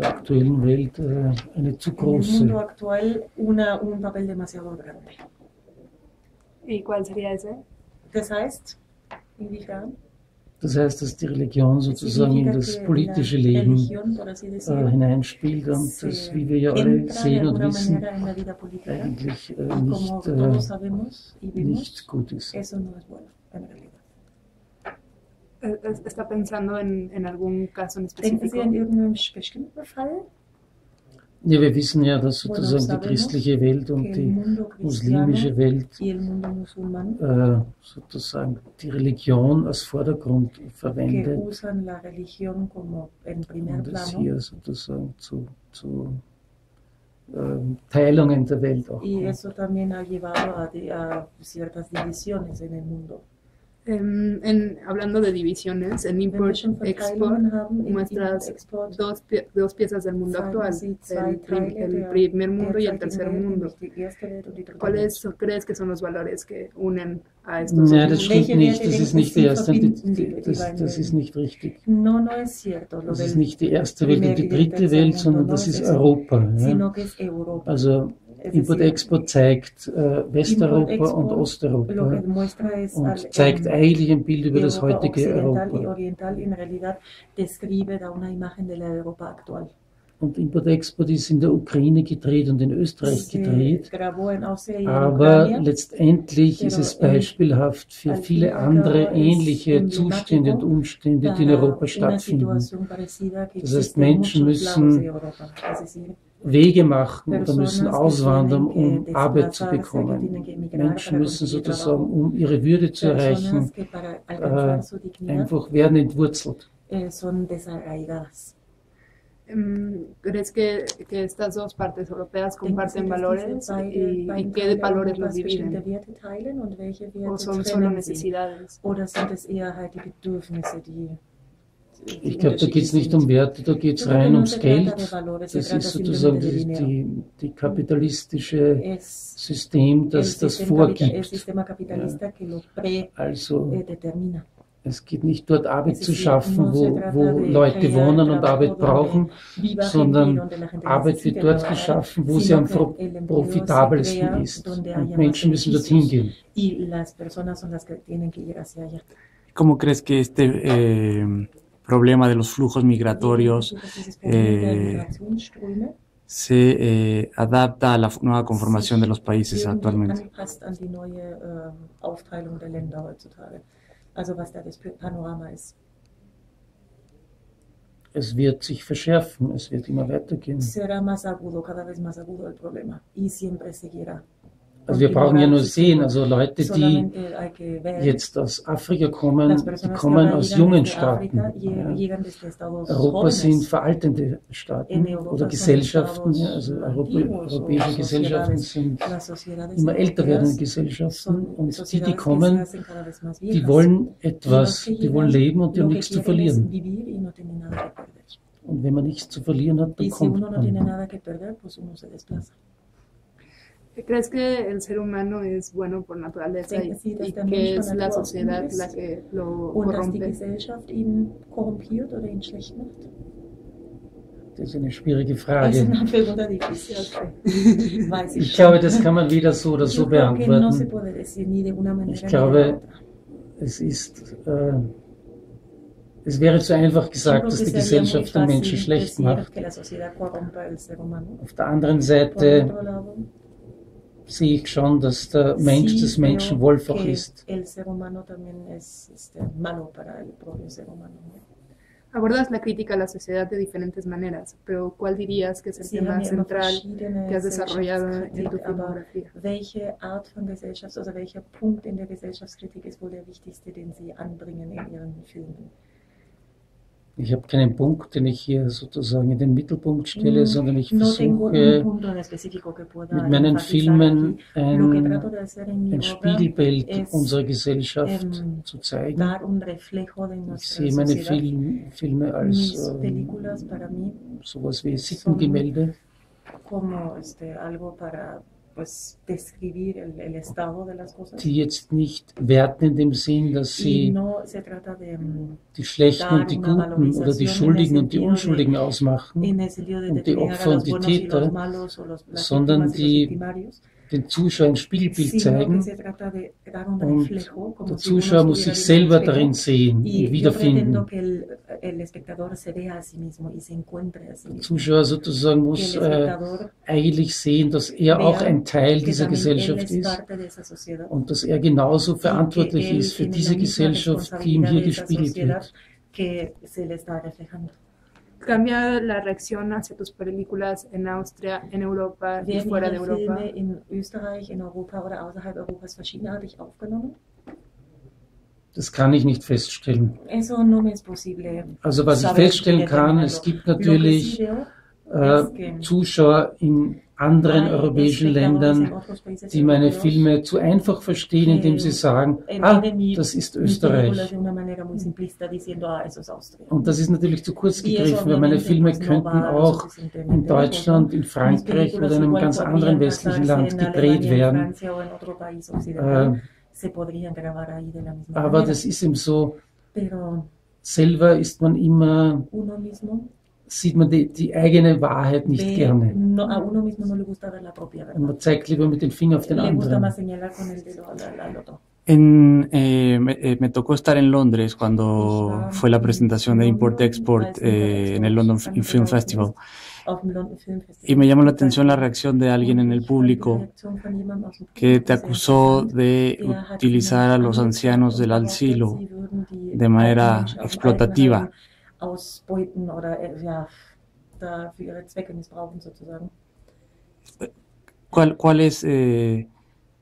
Aktuellen Welt eine zu große. El mundo actual, un papel demasiado grande. ¿Y cuál sería ese? Das heißt, inwiefern? Das heißt, dass die Religion sozusagen in das politische Leben hineinspielt und das, wie wir ja alle sehen und wissen, eigentlich nicht gut ist. Está pensando en algún caso en específico? In irgendeinem bestimmten Fall? Ja, wir wissen ja, dass sozusagen die christliche Welt und die muslimische Welt sozusagen die Religion als Vordergrund verwendet, und es hier sozusagen zu Teilungen der Welt auch kommt. Hablando de divisiones, en Import-Export muestras dos piezas del mundo actual, el primer mundo y el tercer mundo. ¿Cuáles crees que son los valores que unen a estos? No, das stimmt nicht. Das ist nicht die erste. Das ist nicht richtig. Das ist nicht die erste Welt und die dritte Welt, sondern das ist Europa. Ja? Also Import-Export zeigt Westeuropa und Osteuropa und zeigt eigentlich ein Bild über das heutige Europa. Und Import-Export ist in der Ukraine gedreht und in Österreich gedreht, aber letztendlich ist es beispielhaft für viele andere ähnliche Zustände und Umstände, die in Europa stattfinden. Das heißt, Menschen müssen Wege machen oder müssen auswandern, um Arbeit zu bekommen. Menschen müssen sozusagen, um ihre Würde zu erreichen, einfach werden entwurzelt. ¿Crees que estas dos partes europeas comparten valores? ¿Y qué valores los dividen? ¿O son solo necesidades? Ich glaube, da geht es nicht um Werte, da geht es rein ums Geld. Das ist sozusagen die kapitalistische System, das vorgibt. Ja. Also es geht nicht dort Arbeit zu schaffen, wo Leute wohnen und Arbeit brauchen, sondern Arbeit wird dort geschaffen, wo sie am profitabelsten ist. Und Menschen müssen dorthin gehen. ¿Cómo crees que problema de los flujos migratorios se adapta a la nueva conformación de los países actualmente? Es wird sich verschärfen, es wird immer weitergehen. Also wir brauchen ja nur sehen, also Leute, die jetzt aus Afrika kommen, die kommen aus jungen Staaten. Ja. Europa sind veraltende Staaten oder Gesellschaften, ja, also europäische Gesellschaften sind immer älter werdende Gesellschaften, und die kommen, die wollen etwas, die wollen leben und die haben nichts zu verlieren. Und wenn man nichts zu verlieren hat, dann kommt man. ¿Crees que el ser humano es bueno por naturaleza y que es la sociedad la que lo corrompe? Das ist eine schwierige Frage. Ich glaube, das kann man weder so oder so beantworten. Ich glaube, es wäre zu einfach gesagt, dass die Gesellschaft den Menschen schlecht macht. Auf der anderen Seite sehe ich schon, dass der Mensch des Menschen Wolf auch ist. Abordas la crítica a la sociedad de diferentes maneras, pero ¿cuál dirías que es el tema central que has desarrollado en tu filmografía? Welche Art von Gesellschaft oder welcher Punkt in der Gesellschaftskritik ist wohl der wichtigste, den Sie anbringen in Ihren Filmen? Ich habe keinen Punkt, den ich hier sozusagen in den Mittelpunkt stelle, sondern ich versuche mit meinen Filmen ein Spiegelbild unserer Gesellschaft zu zeigen. Ich sehe meine Filme als sowas wie Sittengemälde. Die jetzt nicht werten in dem Sinn, dass sie die Schlechten und die Guten oder die Schuldigen und die Unschuldigen ausmachen und die Opfer und die Täter, sondern die den Zuschauer ein Spiegelbild zeigen und der Zuschauer muss sich selber darin sehen und wiederfinden. Der Zuschauer sozusagen muss eigentlich sehen, dass er auch ein Teil dieser Gesellschaft ist und dass er genauso verantwortlich ist für diese Gesellschaft, die ihm hier gespiegelt wird. ¿Cambia la reacción hacia tus películas en Austria, en Europa y fuera de Europa? In Österreich, in Europa oder außerhalb Europas verschiedenartig aufgenommen? Das kann ich nicht feststellen. Eso no es posible. Also was ich feststellen kann, es gibt natürlich Zuschauer in anderen europäischen Ländern, die meine Filme zu einfach verstehen, indem sie sagen, ah, das ist Österreich. Und das ist natürlich zu kurz gegriffen, weil meine Filme könnten auch in Deutschland, in Frankreich oder in einem ganz anderen westlichen Land gedreht werden. Aber das ist eben so, selber ist man immer... sieht man die eigene Wahrheit nicht gerne. Und man zeigt lieber mit dem Finger auf den anderen. Me tocó estar en Londres cuando fue la presentación de Import-Export en el London Film Festival. Y me llamó la atención la reacción de alguien en el público que te acusó de utilizar a los ancianos del asilo de manera explotativa. Ausbeuten oder ja, da für ihre Zwecke missbrauchen sozusagen. ¿Cuál es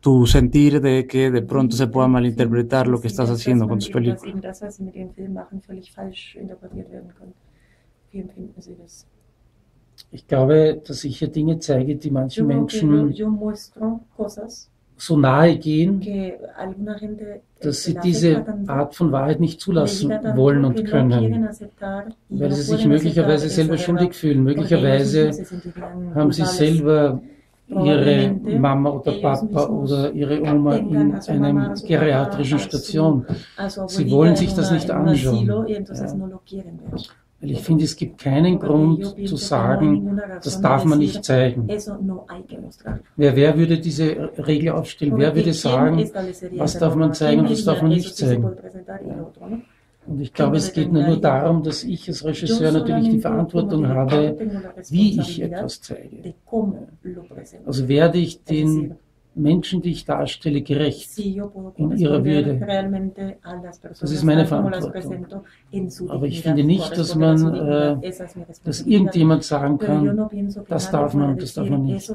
tu sentir de que de pronto se pueda malinterpretar lo que estás haciendo con tus películas? Dass eben das, was sie mit ihren Filmen machen, völlig falsch interpretiert werden können. Wie empfinden Sie das? Ich glaube, dass ich hier Dinge zeige, die manchen Menschen so nahe gehen, dass sie diese Art von Wahrheit nicht zulassen wollen und können, weil sie sich möglicherweise selber schuldig fühlen. Möglicherweise haben sie selber ihre Mama oder Papa oder ihre Oma in einer geriatrischen Station. Sie wollen sich das nicht anschauen. Ja. Weil ich finde, es gibt keinen Grund zu sagen, das darf man nicht zeigen. Wer würde diese Regel aufstellen? Wer würde sagen, was darf man zeigen und was darf man nicht zeigen? Ja. Und ich glaube, es geht nur darum, dass ich als Regisseur natürlich die Verantwortung habe, wie ich etwas zeige. Also werde ich den Menschen, die ich darstelle, gerecht in ihrer Würde. Das ist meine Verantwortung. Aber ich finde nicht, dass man, dass irgendjemand sagen kann, das darf man und das darf man nicht.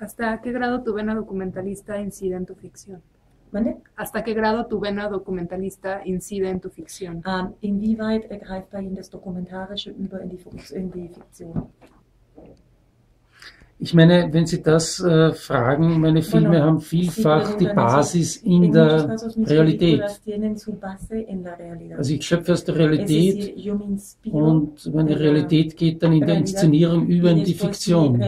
¿Hasta qué grado tu vena documentalista incide en tu ficción? ¿Hasta qué grado tu vena documentalista incide en tu ficción? Inwieweit ergreift bei Ihnen das Dokumentarische über in die Fiktion? Ich meine, wenn Sie das fragen, meine Filme haben vielfach die Basis in der Realität. Also ich schöpfe aus der Realität und meine Realität geht dann in der Inszenierung über in die Fiktion.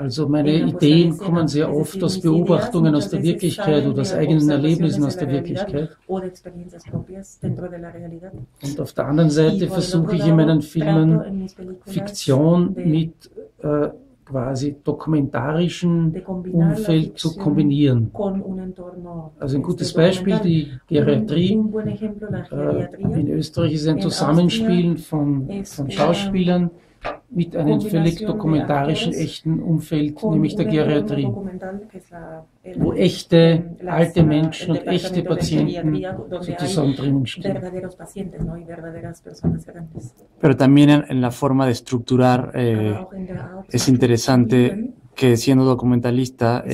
Also meine Ideen kommen sehr oft aus Beobachtungen aus der Wirklichkeit oder aus eigenen Erlebnissen aus der Wirklichkeit. Und auf der anderen Seite versuche ich in meinen Filmen Fiktion mit quasi dokumentarischen Umfeld zu kombinieren. Also ein gutes Beispiel, die Geriatrie. In Österreich ist ein Zusammenspiel von Schauspielern mit einem völlig dokumentarischen, echten Umfeld, nämlich der Geriatrie, wo echte, alte Menschen und echte Patienten sozusagen drinnen stehen. Pero también en la forma de estructurar es interesante que siendo documentalista,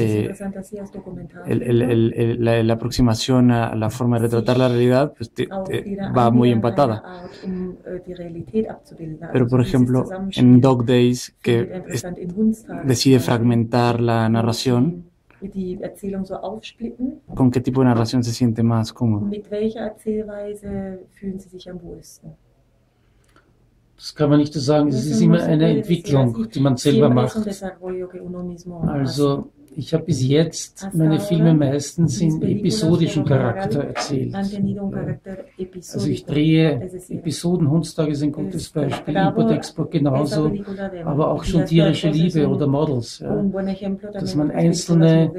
la aproximación a la forma de retratar la realidad pues, va muy empatada. Pero, por ejemplo, en Dog Days, que decide fragmentar la narración, ¿con qué tipo de narración se siente más cómodo? Das kann man nicht so sagen, es ist immer eine Entwicklung, die man selber macht. Also ich habe bis jetzt meine Filme meistens in episodischen Charakter erzählt. Also ich drehe Episoden, Hundstage ist ein gutes Beispiel, Import-Export genauso, aber auch schon tierische Liebe oder Models. Ja. Dass man einzelne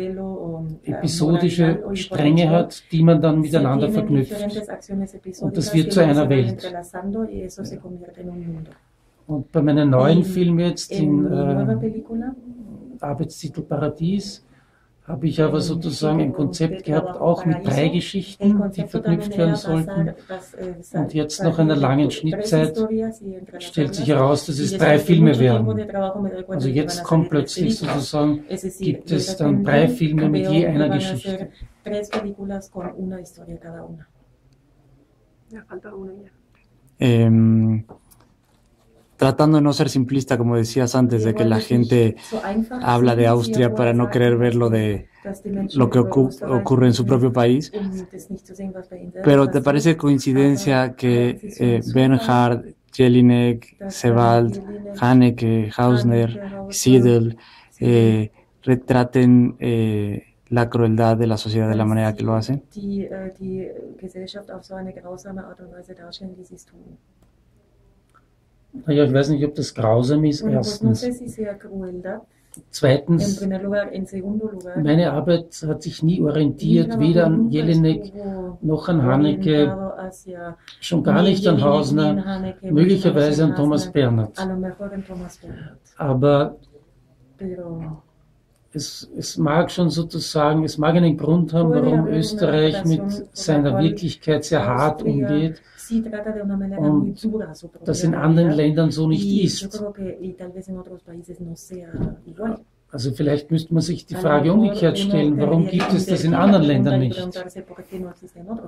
episodische Stränge hat, die man dann miteinander verknüpft. Und das wird zu einer Welt. Und bei meinem neuen Film jetzt, den Arbeitstitel Paradies, habe ich aber sozusagen ein Konzept gehabt, auch mit 3 Geschichten, die verknüpft werden sollten. Und jetzt nach einer langen Schnittzeit stellt sich heraus, dass es 3 Filme werden. Also jetzt kommt plötzlich sozusagen, gibt es dann 3 Filme mit je einer Geschichte. Tratando de no ser simplista, como decías antes, de que la gente habla de Austria para no querer ver lo de lo que ocurre en su propio país. Pero ¿te parece coincidencia que Bernhard, Jelinek, Sebald, Haneke, Hausner, Seidl retraten la crueldad de la sociedad de la manera que lo hacen? Ja, ich weiß nicht, ob das grausam ist, erstens. Zweitens, meine Arbeit hat sich nie orientiert, weder an Jelinek noch an Haneke, schon gar nicht an Hausner, möglicherweise an Thomas Bernhard. Aber es mag schon sozusagen, es mag einen Grund haben, warum Österreich mit seiner Wirklichkeit sehr hart umgeht. Und das in anderen Ländern so nicht ist. Also vielleicht müsste man sich die Frage umgekehrt stellen, warum gibt es das in anderen Ländern nicht?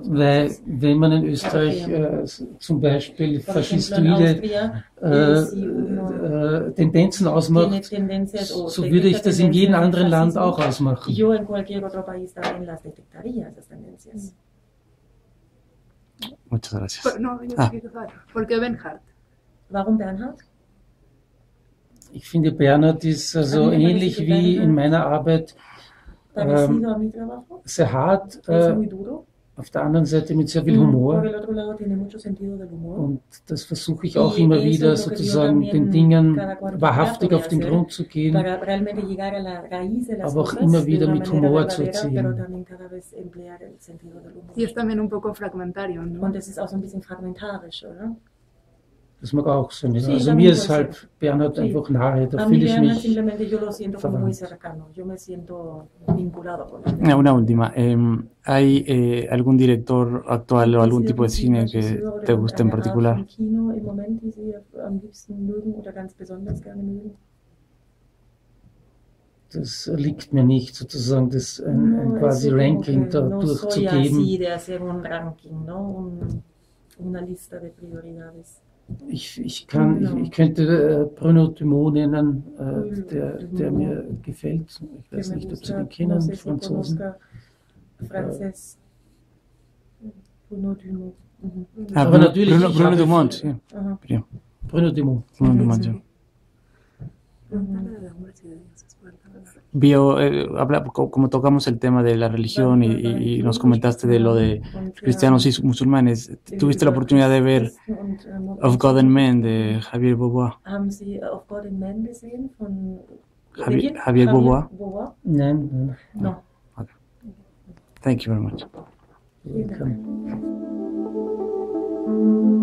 Weil wenn man in Österreich zum Beispiel faschistoide Tendenzen ausmacht, so würde ich das in jedem anderen Land auch ausmachen. Muchas gracias. ¿Por qué Bernhard? Warum Bernhard? Ich finde, Bernhard ist also ähnlich wie in meiner Arbeit sehr hart, auf der anderen Seite mit sehr viel Humor. Und das versuche ich auch immer wieder, sozusagen den Dingen wahrhaftig auf den Grund zu gehen, aber auch immer wieder mit Humor zu erzählen. Und das ist auch so ein bisschen fragmentarisch, oder? Das mag auch sein. Ja. Also mir ist halt Bernhard einfach nahe, da fühle ich mich verwandt. Una última. ¿Hay algún director actual o algún tipo de cine que te guste en particular? Das liegt mir nicht, sozusagen das ein quasi Ranking da durchzugeben. Ich könnte Bruno Dumont nennen, der mir gefällt. Ich weiß nicht, ob Sie den kennen, Franzosen. Aber natürlich Bruno Dumont. Bruno Dumont. Vio, como tocamos el tema de la religión y nos comentaste de lo de cristianos y musulmanes, ¿tuviste la oportunidad de ver Of God and Men de Javier Bobois? Javier Bobois? No. Okay. Thank you very much.